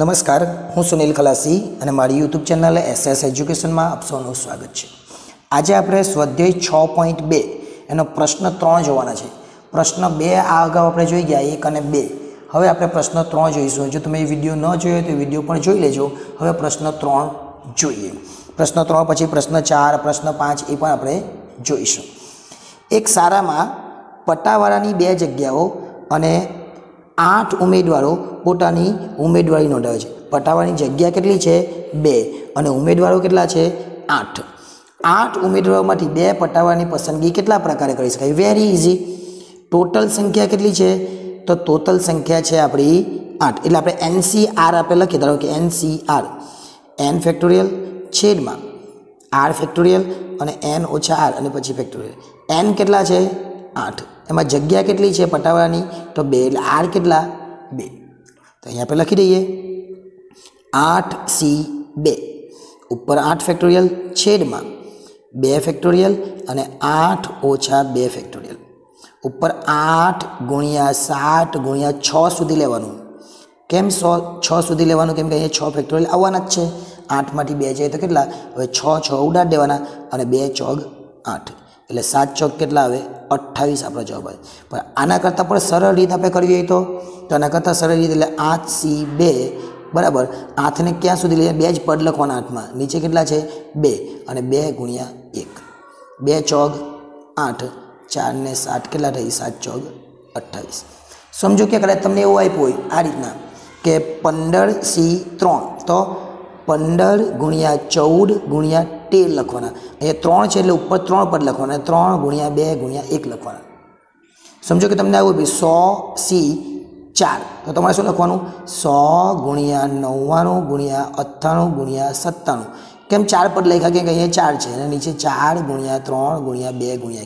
નમસ્કાર, હું સુનિલ ખલાસી અને મારી યુટ્યુબ ચેનલ SS એજ્યુકેશનમાં આપ સૌનું સ્વાગત છે। આજે આપણે સ્વાધ્યાય 6.2 એનો પ્રશ્ન 3 જોવાના છે। પ્રશ્ન 2 આ અગાઉ આપણે જોઈ ગયા, 1 અને 2। હવે આપણે પ્રશ્ન 3 જોઈશું। જો તમે વિડીયો ન જોયો તો વિડીયો પણ જોઈ લેજો। હવે પ્રશ્ન 3 જોઈએ। પ્રશ્ન 3 પછી પ્રશ્ન 4, પ્રશ્ન 5 એ પણ આપણે જોઈશું। એક સારામાં પટાવાળાની 2 જગ્યાઓ અને 8 उम्मीदवारों पोतानी उम्मीदवारी नोंधावे छे। पटावानी जग्या केटली छे? 2 अने उम्मीदवारों केटला छे? 8। 8 उम्मीदवारोमांथी 2 पटावानी पसंदगी केटला प्रकारे करी शकाय? Very easy. टोटल संख्या केटली छे? तो टोटल संख्या छे आपणी 8। एटले आपणे NCR आपणे लखी धारो के NCR n ફેક્ટોરિયલ છેદમાં r ફેક્ટોરિયલ अने n - r अने पछी फैक्टोरियल। n केटला छे? 8। एम जग्या केटली छे पटावानी? तो 2। आर केटला? 2। तो अहीं आपणे लखी दईए 8C2 उपर 8 फैक्टोरियल छेदमां 2 फैक्टोरियल अने 8 - 2 फैक्टोरियल उपर 8 × 7 × 6 सुधी लेवानुं। केम 6 सुधी लेवानुं? केम के अहीं 6 फैक्टोरियल आववाना ज छे। 8 मांथी 2 जाए तो केटला? हवे 6 उडाड देवाना अने 2 × 4 = 8 एटले 7 × 6 केटला आवे? 28 आपणो जवाब आवे। पण आना करतां पण सरळ रीत आपणे करवी होय तो आना करतां सरळ रीत एटले 8C2 बराबर 8 ने क्यां सुधी लई? 2 ज पद लखवाना 8 मां। नीचे केटला छे? 2 अने 2 × 1 2 × 4 = 8 4 ને 7 केटला થઈ? 7 × 4 = 28। સમજો કે કદાચ તમને એવું આપ્યું હોય આ રીતના કે 15C3 તો 15 × 14 × 13 लखवाना। अहीं 3 छे एटले उपर 3 पद लखवाना। 3 × 2 × 1 लखवाना। समझो कि तमने आव्युं 100C4 तो तमारे शुं लखवानुं? 100 × 99 × 98 × 97। केम 4 पद लख्या? केम के अहीं 4 छे अने नीचे 4 × 3 × 2 ×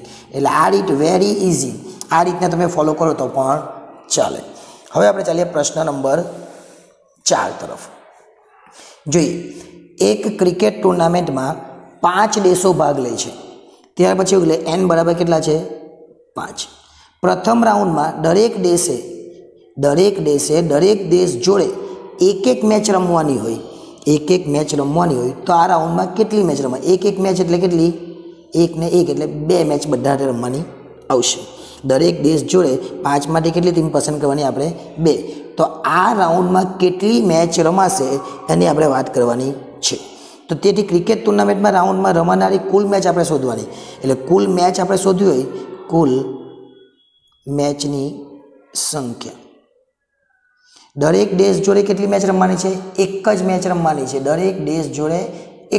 1 एटले आ रीत वेरी इजी। आ रीतना तमे फॉलो करो तो पण चाले। हवे आपणे चालीए प्रश्न नंबर 4 तरफ। જોઈએ એક ક્રિકેટ ટુર્નામેન્ટમાં 5 દેશો ભાગ લે છે। ત્યાર પછી એટલે n = 5। પ્રથમ રાઉન્ડમાં દરેક દેશ જોડે એક મેચ રમવાની હોય। તો આ રાઉન્ડમાં કેટલી મેચ રમાય? એક મેચ એટલે કેટલી? 1 ને 1 એટલે 2 મેચ બધાને રમવાની આવશે। દરેક દેશ જોડે 5 માંથી કેટલી ટીમ પસંદ કરવાની? આપણે 2। तो आ राउंड में केटली मैच रमाशे एनी आपणे वात करवानी छे। तो तेथी क्रिकेट टूर्नामेंट में राउंड में रमानारी कुल मैच आपणे शोधवानी। एटले कुल मैच आपणे शोधवी होय कुल मैचनी संख्या। दरेक देश जोड़े केटली मैच रमवानी छे? एक ज मैच रमवानी छे। दरेक देश जोड़े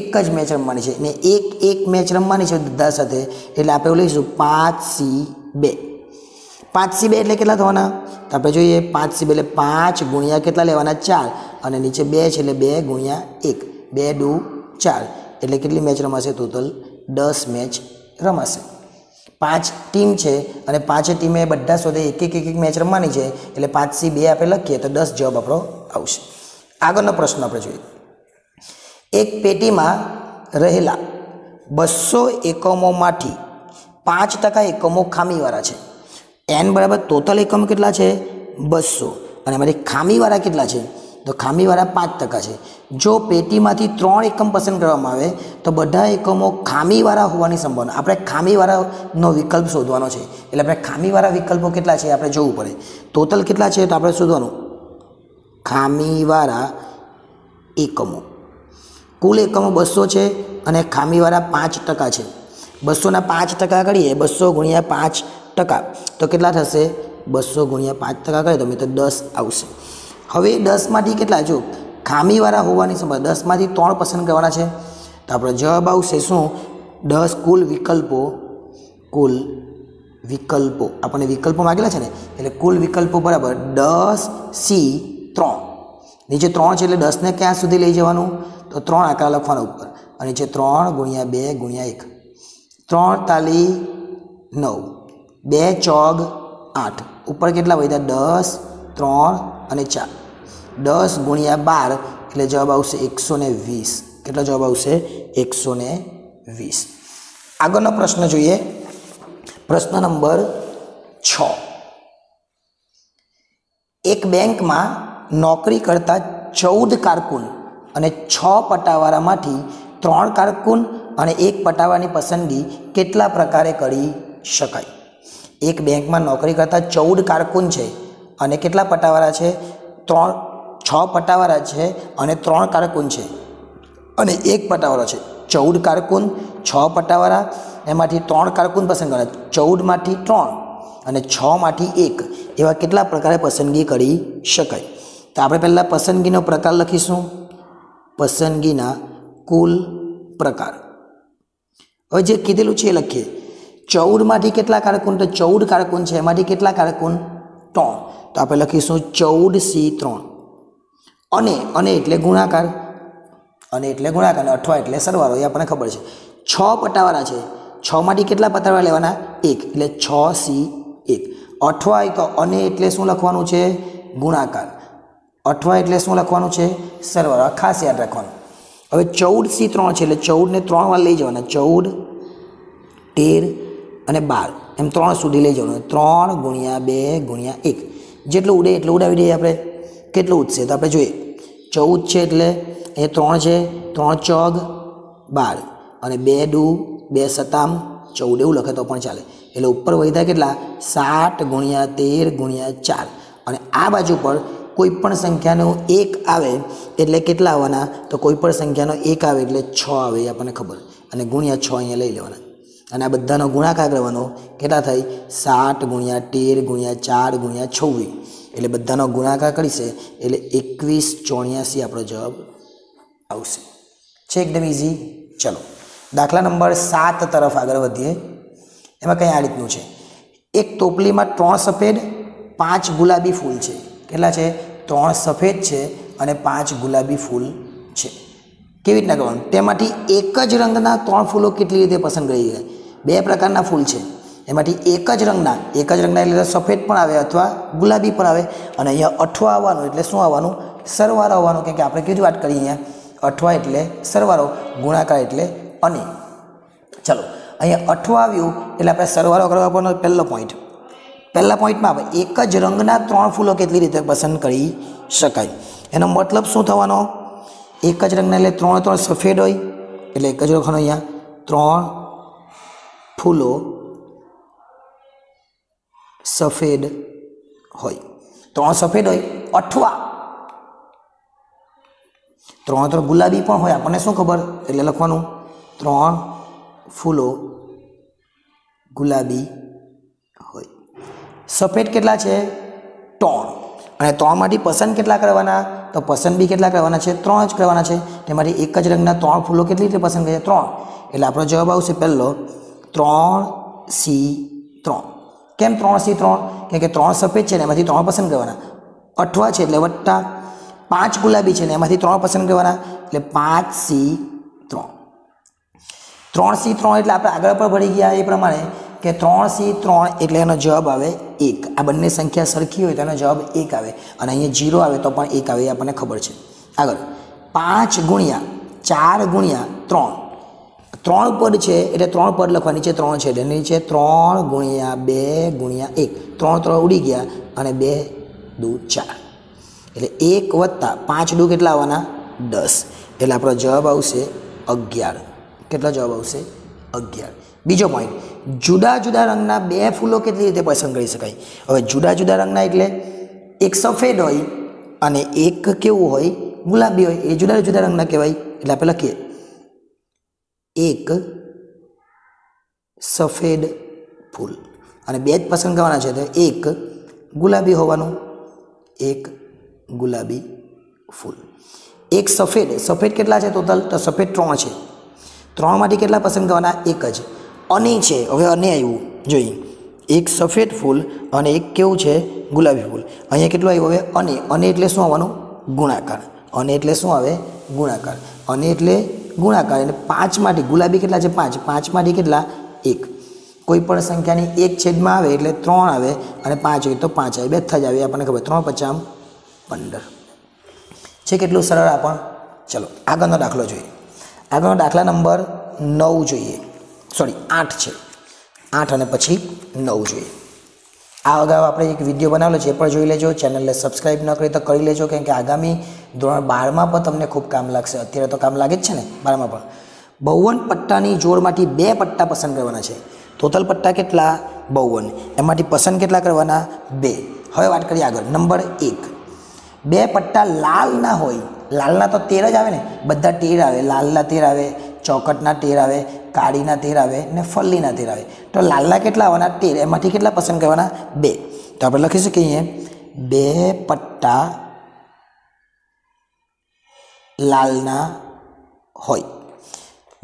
एक ज मैच रमवानी छे ने एक मैच रमवानी छे बधा साथे। एटले आपणे लईशुं 5C2 5C2 एटले केटला थवाना? तो आपणे जोईए 5C2 एटले 5 × केटला लेवाना? 4 अने नीचे 2 छे एटले 2 × 1 2 × 4 एटले केटली मैच रमाशे? टोटल 10 मैच रमाशे। 5 टीम छे अने 5 टीमे बधा सुधी एक मैच रमवानी छे एटले 5C2 आपणे लखीए तो 10 जवाब आपणो आवशे। આગળનો પ્રશ્ન આપણે જોઈએ। એક પેટીમાં રહેલા 200 એકમોમાંથી 5% એકમો ખામીવાળા છે। n = टोटल एकम केटला छे? 200 अने मारी खामीवाळा केटला छे? तो खामीवाळा 5% छे। जो पेटीमांथी 3 एकम पसंद करवामां आवे तो बधा एकमो खामीवाळा होवानी संभावना। आपणे खामीवाळानो विकल्प शोधवानो छे। एटले आपणे खामीवाळा विकल्पो केटला छे आपणे जोवुं पडे। टोटल केटला छे तो आपणे शोधवानुं खामीवाळा एकमो। कुल एकमो 200 छे अने खामीवाळा 5% छे। 200 ना 5% करीए 200 × 5% तो केटला थशे? 200 × 5% करीए तो मित्रो 10 आवशे। हवे 10 मांथी केटला जो खामीवाळा होवानी संभावना? 10 मांथी 3 पसंद करवाना छे तो आपणो जवाब आवशे शुं? 10 कुल विकल्पो आपणे विकल्पो मांगेला छे ने एटले कुल विकल्पो बराबर 10C3। नीचे 3 छे एटले 10 ने क्यां सुधी लई जवानुं? तो 3 आंकड़ा लखवाना उपर अने नीचे 3 × 2 × 1 3 × 9 2 × 4 = 8 ऊपर केटला वधा? 10 3 4 10 × 12 एटले जवाब आवशे 120। केटलो जवाब आवशे? 120। आगळनो प्रश्न जोईए। प्रश्न नंबर 6। एक बेंकमां नोकरी करता 14 कारकुन अने 6 पटावारा मांथी 3 कारकुन अने 1 पटावानी पसंदगी केटला प्रकारे करी शकाय। एक बैंक में नौकरी करता 14 कारकुन है अने केटला पटावारा है 6 पटावारा है अने 3 कारकुन है अने 1 पटावारो है। 14 कारकुन 6 पटावारा एमांथी 3 कारकुन पसंद करना 14 मांथी 3 अने 6 मांथी 1 एवा केटला प्रकारे पसंदगी करी शकाय। तो आपणे पहला पसंदगीनो प्रकार लखीशुं पसंदगीना कुल प्रकार। हवे जे कीधेलुं छे लखीए 14 मांथी केटला कारकुन तो 14 कारकुन छे एमांथी केटला कारकुन 3 तो आपणे लखीशुं 14×3 अने अने एटले गुणाकार अने अथवा एटले सरवाळो ए आपणे खबर छे। 6 पटावारा छे 6 मांथी केटला पटावारा लेवाना 1 एटले 6×1 अथवा तो अने एटले शुं लखवानुं छे गुणाकार अथवा एटले शुं लखवानुं छे सरवाळो। खास याद राखवानुं। हवे 14×3 छे एटले 14 ने 3 વાર લઈ જવાના 14, 13 અને 12 એમ 3 સુધી લઈ જવાનું 3×2×1 જેટલું ઉડે એટલું ઉડાવી દઈએ આપણે કેટલું ઉડશે તો આપણે જોઈએ 14 છે એટલે એ 3 છે 3×4 12 અને 2×2 = 14 એવું લખે તો પણ ચાલે એટલે ઉપર વધ્યા કેટલા 7×13×4 અને આ बाजू पर कोईपण संख्यानो 1 आए एटले केटला आवाना तो कोईपण संख्यानो 1 आए एटले 6 आए आपने खबर अने ×6 अहींया लई लेवाना अने आ बधानो गुणाकार करवानो केटला थाय 7×13×4×26 एटले बधानो गुणाकार करीशे एटले 21×84 आपणो जवाब आवशे। छे एकदम ईजी। चलो दाखला नंबर 7 तरफ आगळ वधीए। एमां कंई आ रीतनुं छे एक टोपली में 3 सफेद 5 गुलाबी फूल छे केटला छे 3 सफेद छे अने 5 गुलाबी फूल छे। केवी रीतना करवानुं तेमांथी एक ज रंगना 3 फूलों केटली रीते पसंद करी शकाय। 2 प्रकारना फूल छे एमांथी एक ज रंगना एटले सफेद पण आवे अथवा गुलाबी पण आवे अने अहींया अठवा आववानुं एटले शुं आववानुं सरवाळो आववानो के आपणे केवी वात करी अहींया अठवा एटले सरवाळो गुणाकार एटले अने। चलो अहींया अठवा आव्युं एटले आपणे सरवाळो करवा पडनो पहेलो पॉइंट। पहला पॉइंट में आप एक ज रंगना 3 फूलों केटली रीते पसंद करी शकाय एनो मतलब शुं थवानो एक ज रंगना एटले 3×3 सफेद होय एटले एक ज लखवानो अहींया 3 फूलो सफेद होय 3 सफेद होय अथवा 3×3 गुलाबी पण होय आपणे शुं खबर एटले लखवानुं 3 फूलो गुलाबी होय। सफेद केटला छे 3 अने 3 मांथी पसंद केटला करवाना तो पसंद बी केटला करवाना छे 3 ज करवाना छे तेमांथी एक ज रंगना 3 फूलो केटली रीते पसंद करी 3 एटले आपणो जवाब आवशे पहेलो 3×3। केम 3×3 कारण के 3 सफेद छे ने एमांथी 3 पसंद करवाना अठवा छे एटले वट्टा 5 गुलाबी छे ने एमांथी 3 पसंद करवाना एटले 5×3। 3×3 एटले आपणे आगळ पर भणी गया ए प्रमाणे के 3×3 एटले एनो जवाब आवे 1। आ बंने संख्या सरखी होय तो एनो जवाब 1 आवे अने अहींया 0 आवे तो पण 1 आवे आपणे खबर छे। आगळ 5×4×3 3 पद छे एटले 3 पद लखवा नीचे 3 छे एटले नीचे 3×2×1 3×3 उडी गया अने 2×2 = 4 एटले 1 + 5×2 केटला आववाना 10 एटले आपणो जवाब आवशे 11। केटलो जवाब आवशे 11। बीजो पॉइंट जुदा जुदा रंगना 2 फूलों केटली रीते पसंद करी शकाय। हवे जुदा जुदा रंगना एटले एक सफेद होय अने एक केवुं होय गुलाबी होय ए जुदा जुदा रंगना कहेवाय एटले आपणे लखीए एक सफेद फूल अने 2 ज पसंद करवाना छे तो एक गुलाबी फूल। एक सफेद सफेद केटला छे टोटल तो सफेद 3 छे 3 मांथी केटला पसंद करवाना 1 ज अने छे। हवे अने आव्युं जोईए एक सफेद फूल अने एक केवुं छे गुलाबी फूल अहींया केटलो आव्यो हवे अने अने एटले शुं आववानुं गुणाकार अने एटले गुणाकार एटले 5 मांथी गुलाबी केटला छे 5 मांथी केटला 1 कोईपण संख्यानी 1 छेदमां आवे एटले 3 आवे अने 5 होय तो 5 आवे 2 ज आवे आपणे खबर 3×5 = 15 छे। केटलो सरळ आपण। चलो આગળનો દાખલો જોઈએ। આગળનો દાખલા નંબર 9 જોઈએ 8 છે 8 અને પછી 9 જોઈએ। आ अगाऊ आप एक विडियो बनावेलो छे पण जोई लेजो। चैनल सब्सक्राइब न करी तो कर लेजो, कारण के आगामी धोरण 12 मां पण तमने खूब काम लागशे। अत्यारे तो काम लागे ज छे ने 12 मां पण। 52 पट्टानी जोड़मांथी 2 पट्टा पसंद करवाना छे। टोटल पट्टा केटला 52, एमांथी पसंद केटला करवाना 2। हवे वात करीए आगळ। नंबर 1, बे पट्टा लाल ना होय। लालना तो 13 ज आवे ने, बधा 13 आवे। लालना 13 आवे, चौकटना 13 आवे, काड़ीना 13 आवे ने फल्लीना 13 आवे। तो लालना केटला आवना 13, एमांथी केटला पसंद करवाना 2। तो आपणे लखी सकीए बे पट्टा लालना होय।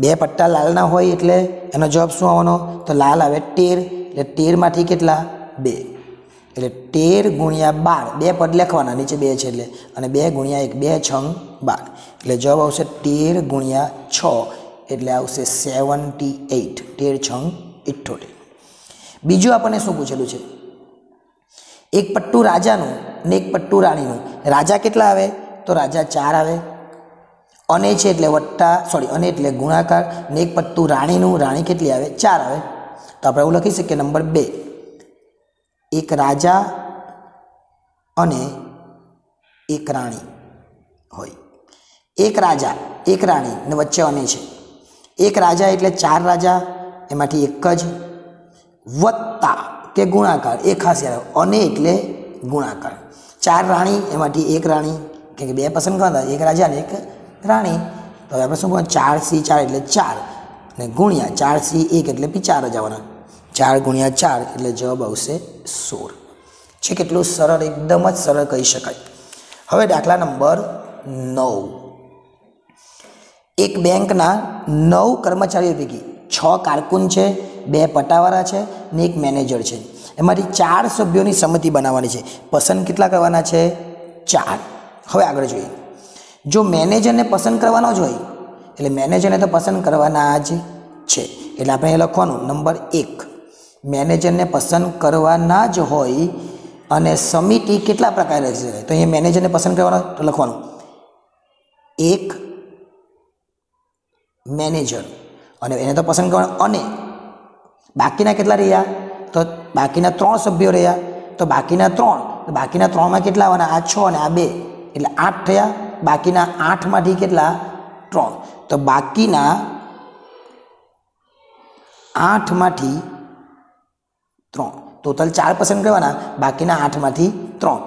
बे पट्टा लालना होय एटले एनो जवाब शुं आवनो? तो लाल आवे 13, एटले 13 मांथी केटला 2। એટલે 13 × 12, બે પદ લખવાના, નીચે 2 છે એટલે, અને 2 × 1, 2 × 6 = 12, એટલે જવાબ આવશે 13 × 6 એટલે આવશે 78, 13 × 6 = 78। બીજું આપણને શું પૂછેલું છે? એક પટ્ટું રાજાનું ને એક પટ્ટું રાણીનું, રાજા કેટલા આવે? તો રાજા 4 આવે, અને છે એટલે અને એટલે ગુણાકાર, ને એક પટ્ટું રાણીનું, રાણી કેટલી આવે? 4 આવે। તો આપણે એવું લખી શકીએ નંબર 2, एक राजा अने एक राणी होय। एक राजा एक राणी ने वच्चे अने छे, एक राजा एटले 4 राजा एमांथी एक ज वत्ता के गुणाकार, एक खास याद, अने एटले गुणाकार, 4 राणी एमांथी एक राणी, कारण के 2 पसंद करवाना, एक राजा ने एक राणी। तो आपणे शुं कहेवाय 4 × 4 एटले 4 ने गुण्या 4 × 1 एटले भी 4 ज आववाना, 4 × 4 એટલે જવાબ આવશે 16 છે। કેટલું સરળ, એકદમ જ સરળ કહી શકાય। હવે દાખલા નંબર 9, એક બેંકના 9 કર્મચારીઓ પૈકી 6 કારકુન છે, 2 પટાવાળા છે ને 1 મેનેજર છે। એમાંથી 4 સભ્યોની સમિતિ બનાવવાની છે, પસંદ કેટલા કરવાના છે? 4। હવે આગળ જોઈએ, જો મેનેજરને પસંદ કરવાનો જ હોય એટલે મેનેજરને તો પસંદ કરવાના જ છે, એટલે આપણે અહીં લખવાનું નંબર 1, मैनेजर ने पसंद करवाना ज होय अने समिति केटला प्रकार रही है। तो ये मैनेजर ने पसंद करवाना, तो लखवानुं 1 मैनेजर अने एने तो पसंद करवाना, अने बाकीना केटला रह्या? तो बाकीना 3 सभ्यो रह्या, तो बाकीना 3, तो बाकीना 3 मां केटला आववाना? आ 6 अने आ 2 एटले 8 थया, बाकीना 8 मांथी केटला? 3। तो बाकीना 8 मांथी 3, टोटल 4 पसंद करवाना, बाकीना 8 मांथी 3।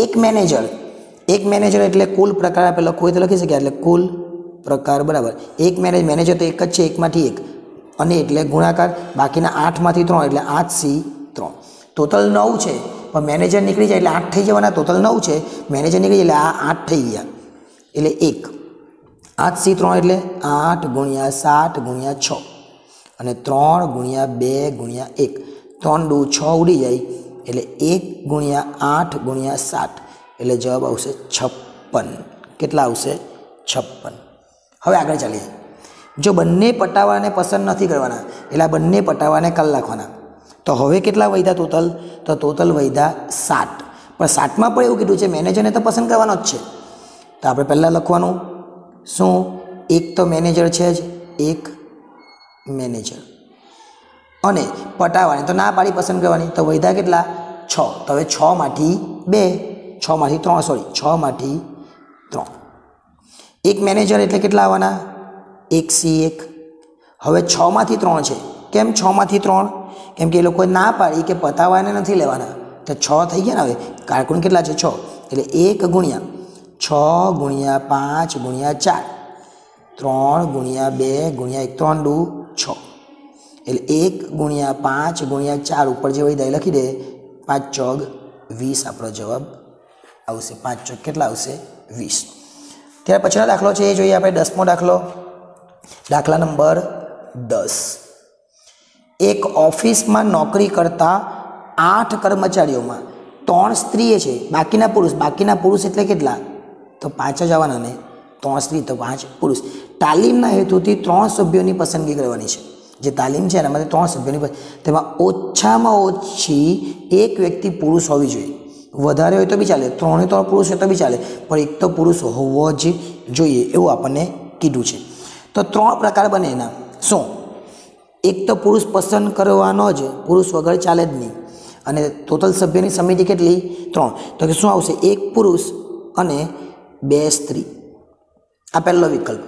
एक मैनेजर एटले कुल प्रकार आपणे लखवो होय तो लखी शकीए, एटले कुल प्रकार बराबर एक मैनेजर तो एक ज छे, 1 मांथी 1, अने एटले गुणाकार, बाकीना 8 मांथी 3 एटले 8×3, टोटल 9 छे, पण मैनेजर नीकळी जाय एटले 8 थई जवाना, टोटल 9 छे, मैनेजर नीकळी जाय एटले आ 8 थई गया, एटले 1 8×3 एटले 8 × 7 × 6 अने 3 × 2 × 1, 3×2 6 उड़ी जाए एटले 1 × 8 × 7 एटले जवाब आवशे 56। केटला आवशे? 56। हवे आगळ चालीए, जो बंने पटावाने पसंद नथी करवाना एटले बंने पटावाने काढी नाखवाना। तो हवे केटला वध्या टोटल? तो टोटल वध्या 7, पण 7 मां पण एवुं कीधुं छे मैनेजरने तो पसंद करवानो ज छे। तो आपणे पहेला लखवानुं शुं? 1 तो मैनेजर छे ज, 1 मैनेजर, अने पटावाने तो ना पाड़ी पसंद करवानी, तो वैधा केटला? 6। तो हवे 6 मांथी 2, 6 मांथी 3 6 मांथी 3। एक मैनेजर एटले केटला आववाना? 1×1। हवे 6 मांथी 3 छे, केम 6 मांथी 3? केम के ए लोकोए ना पाड़ी के पटावाने नथी लेवाना, तो 6 थई गया ने। हवे कारकुन केटला छे? 6 एटले 1 × 6 × 5 × 4 3 × 2 × 1 3×2 6 एटले 1 × 5 × 4 ऊपर जो वधारे लखी दे, 5×4 = 20 आपणो जवाब आवशे। 5×4 केटला आवशे? 20। त्यार पछीनो दाखलो छे ए जोईए आपणे, 10मो दाखलो, दाखला नंबर 10, एक ऑफिसमां नोकरी करता 8 कर्मचारीओमां 3 स्त्रीओ छे, बाकीना पुरुष एटले केटला? तो 5 ज आववाना ने, 3 स्त्री तो 5 पुरुष। तालीमना हेतुथी 3 सभ्योनी पसंदगी करवानी छे, जे तालीम है एना 3 सभ्यों, तेमां ओछामां ओछी 1 व्यक्ति पुरुष होवी जोईए, वधारे होय तो बी चाले, 3 पुरुष होय तो बी चाले, पर 1 तो पुरुष होवो ज जोईए एवुं आपणे कीधुं छे। तो 3 प्रकार बने एना शुं? 1 तो पुरुष पसंद करवानो ज, पुरुष वगर चाले ज नहीं, અને ટોટલ સભ્યોની સમિતિ કેટલી 3 તો કે શું આવશે 1 પુરુષ અને 2 સ્ત્રી આ પહેલો વિકલ્પ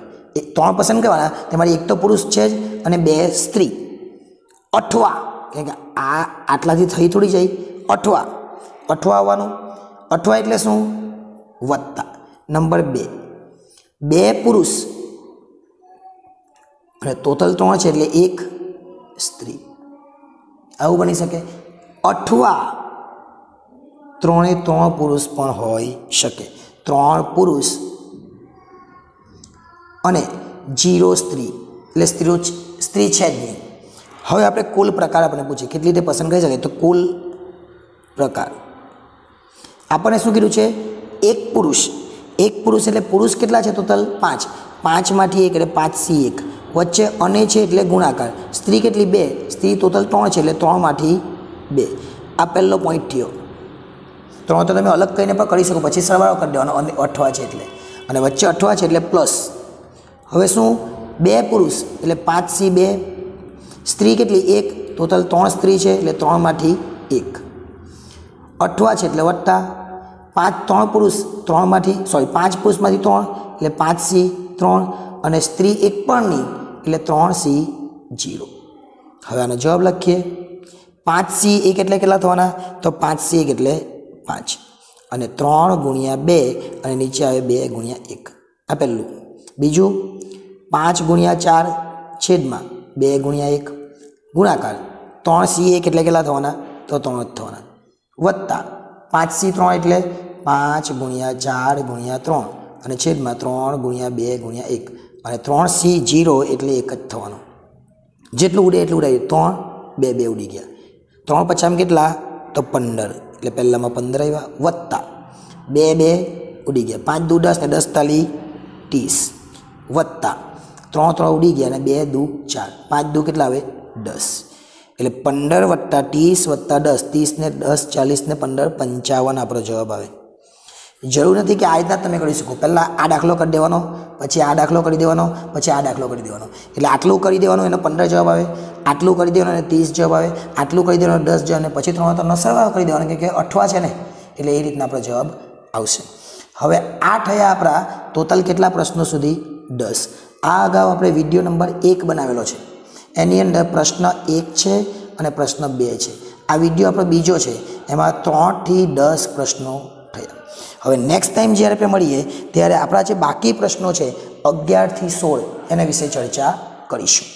3 પસંદ કરવાના તમારી એક તો પુરુષ છે જ અને 2 સ્ત્રી अठवा કે આ આટલાથી થઈ થોડી જાય अठवा अठवा આવવાનું अठवा એટલે શું વત્તા નંબર 2 2 પુરુષ અને ટોટલ 3 છે એટલે 1 स्त्री आव बनी सके अठवा त्रे त्रण पुरुष पण होई शके त्रण पुरुष अने 0 स्त्री एटले स्त्रीओ स्त्री छे ज नहीं। हवे आपणे कुल प्रकार आपणे पूछे केटली रीते पसंद करी शकाय तो कुल प्रकार आपणे शुं कीधुं छे एक पुरुष एटले पुरुष केटला छे टोटल 5 5 मांथी 1 एटले 5×1 वच्चे अने छे एटले गुणाकार स्त्री केटली 2 स्त्री टोटल 3 छे एटले 3×2 आ पहलो पॉइंट थयो 3 तो तमे अलग करीने पण करी शको पछी सरवाळो करी देवानो अने 18 छे एटले अने वच्चे 18 छे एटले प्लस हवे शुं 2 पुरुष एटले 5×2 स्त्री केटली 1 टोटल 3 स्त्री छे एटले 3×1 18 छे एटले वत्ता 3 पुरुष 5 पुरुषमांथी 3 एटले 5×3 अने स्त्री 1 पण नहीं एटले 3×0 हवे आनो जवाब लखीए 5×1 एटले केटला थवाना तो 5×1 एटले 5 अने 3×2 अने नीचे आवे 2×1 आ पहेलुं बीजू 5×4 छेदमां 2×1 गुणाकार 3×1 एटले केटला थवाना तो 3 ज थवाना वत्ता 5×3 एटले 5×4×3 अने छेदमां 3×2×1 अरे 3×0 एटले 1 ज थवानो जेटलुं उडे एटलुं उडाई 3×2 उडी गया 3×5 केटला तो 15 एटले पहेलामां 15 आव्या वत्ता 2×2 उडी गया 5×2 10 ने 10×4 = 30 वत्ता 3×3 उडी गया ने 2×2 4 5×2 केटला आवे 10 एटले 15 + 30 + 10 30 ने 10 40 ने 15 55 आपणो जवाब आवे जरूर नहीं कि आज तब कर सको पहला आ दाखलो कर देवानो पछी आ दाखलो कर देवानो पछी आ दाखलो कर देवानो एटले आटलू कर देवानो एनो 15 जवाब आवे आटलू कर देवानो एने 30 जवाब आवे आटलू कर देवानो 10 जवाब ने पछी 3×3 सरवाळो कर देवानो के 18 छे ने एटले ए रीतना आपणो जवाब आवशे। हवे आ थया आपणा टोटल केटला प्रश्नो सुधी 10 आ अगाऊ आपणे विडियो नंबर 1 बनावेलो छे एनी अंदर प्रश्न 1 छे अने प्रश्न 2 छे आ विडियो आपणो बीजो छे एमां 3 થી 10 प्रश्नों थया। हवे नेक्स्ट टाइम ज्यारे आपणे मळीए त्यारे आपणा जे बाकी प्रश्नो छे 11 થી 16 एना विषे चर्चा करीशुं।